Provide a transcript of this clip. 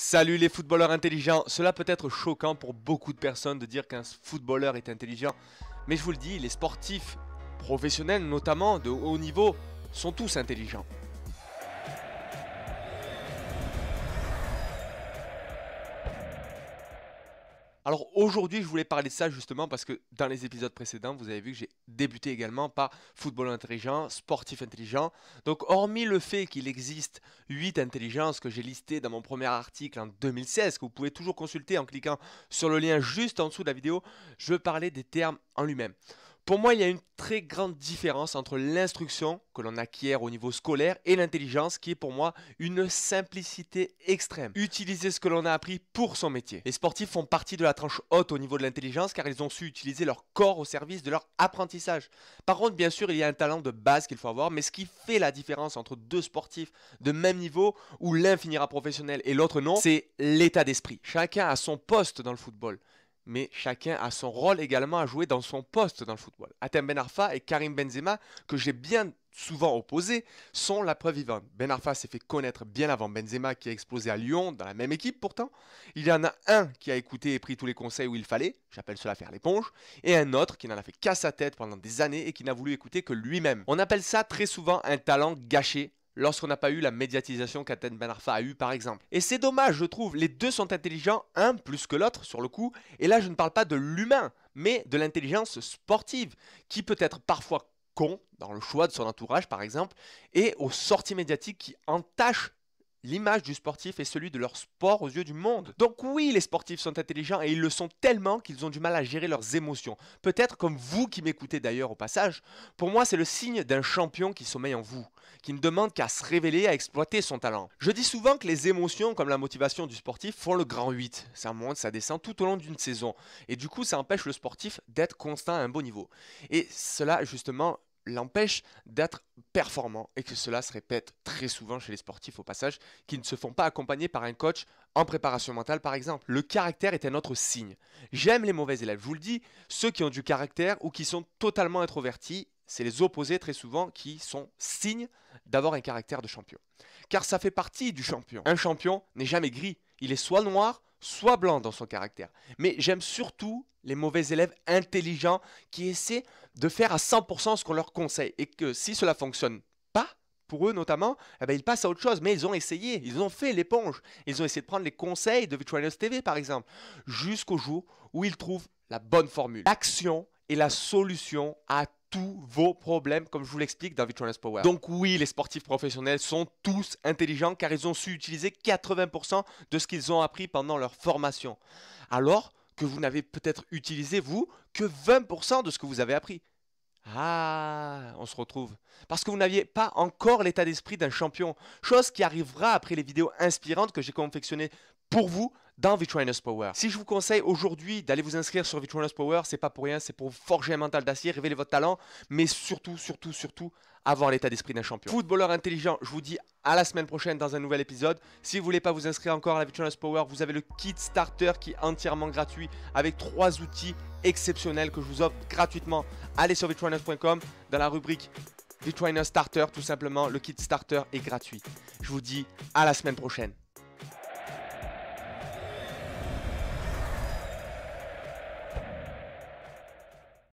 Salut les footballeurs intelligents. Cela peut être choquant pour beaucoup de personnes de dire qu'un footballeur est intelligent, mais je vous le dis, les sportifs professionnels, notamment de haut niveau, sont tous intelligents. Alors aujourd'hui, je voulais parler de ça justement parce que dans les épisodes précédents, vous avez vu que j'ai débuté également par footballeur intelligent, sportif intelligent. Donc hormis le fait qu'il existe 8 intelligences que j'ai listées dans mon premier article en 2016, que vous pouvez toujours consulter en cliquant sur le lien juste en dessous de la vidéo, je parlais des termes en lui-même. Pour moi, il y a une très grande différence entre l'instruction que l'on acquiert au niveau scolaire et l'intelligence qui est pour moi une simplicité extrême. Utiliser ce que l'on a appris pour son métier. Les sportifs font partie de la tranche haute au niveau de l'intelligence car ils ont su utiliser leur corps au service de leur apprentissage. Par contre, bien sûr, il y a un talent de base qu'il faut avoir, mais ce qui fait la différence entre deux sportifs de même niveau où l'un finira professionnel et l'autre non, c'est l'état d'esprit. Chacun a son poste dans le football. Mais chacun a son rôle également à jouer dans son poste dans le football. Hatem Ben Arfa et Karim Benzema, que j'ai bien souvent opposés, sont la preuve vivante. Ben Arfa s'est fait connaître bien avant Benzema qui a explosé à Lyon, dans la même équipe pourtant. Il y en a un qui a écouté et pris tous les conseils où il fallait, j'appelle cela faire l'éponge, et un autre qui n'en a fait qu'à sa tête pendant des années et qui n'a voulu écouter que lui-même. On appelle ça très souvent un talent gâché, lorsqu'on n'a pas eu la médiatisation qu'Hatem Ben Arfa a eu par exemple. Et c'est dommage je trouve, les deux sont intelligents, un plus que l'autre sur le coup, et là je ne parle pas de l'humain, mais de l'intelligence sportive, qui peut être parfois con dans le choix de son entourage par exemple, et aux sorties médiatiques qui entachent l'image du sportif et celui de leur sport aux yeux du monde. Donc oui, les sportifs sont intelligents et ils le sont tellement qu'ils ont du mal à gérer leurs émotions. Peut-être comme vous qui m'écoutez d'ailleurs au passage, pour moi c'est le signe d'un champion qui sommeille en vous, qui ne demande qu'à se révéler, à exploiter son talent. Je dis souvent que les émotions comme la motivation du sportif font le grand 8. Ça monte, ça descend tout au long d'une saison et du coup ça empêche le sportif d'être constant à un bon niveau. Et cela justement l'empêche d'être performant et que cela se répète très souvent chez les sportifs au passage qui ne se font pas accompagner par un coach en préparation mentale par exemple. Le caractère est un autre signe. J'aime les mauvais élèves, je vous le dis, ceux qui ont du caractère ou qui sont totalement introvertis, c'est les opposés très souvent qui sont signes d'avoir un caractère de champion. Car ça fait partie du champion. Un champion n'est jamais gris, il est soit noir, soit blanc dans son caractère. Mais j'aime surtout les mauvais élèves intelligents qui essaient de faire à 100% ce qu'on leur conseille et que si cela fonctionne pas, pour eux notamment, eh ben ils passent à autre chose. Mais ils ont essayé, ils ont fait l'éponge, ils ont essayé de prendre les conseils de Vitrainus TV par exemple, jusqu'au jour où ils trouvent la bonne formule. L'action est la solution à tous vos problèmes, comme je vous l'explique dans Vitrainus Power. Donc oui, les sportifs professionnels sont tous intelligents car ils ont su utiliser 80% de ce qu'ils ont appris pendant leur formation. Alors que vous n'avez peut-être utilisé, vous, que 20% de ce que vous avez appris. Ah, on se retrouve. Parce que vous n'aviez pas encore l'état d'esprit d'un champion. Chose qui arrivera après les vidéos inspirantes que j'ai confectionnées pour vous dans Vitrainus Power. Si je vous conseille aujourd'hui d'aller vous inscrire sur Vitrainus Power, c'est pas pour rien, c'est pour vous forger un mental d'acier, révéler votre talent, mais surtout, surtout, surtout, avoir l'état d'esprit d'un champion. Footballeur intelligent, je vous dis à la semaine prochaine dans un nouvel épisode. Si vous voulez pas vous inscrire encore à la Vitrainus Power, vous avez le kit starter qui est entièrement gratuit avec 3 outils exceptionnels que je vous offre gratuitement. Allez sur vitrainus.com dans la rubrique Vitrainus Starter, tout simplement, le kit starter est gratuit. Je vous dis à la semaine prochaine.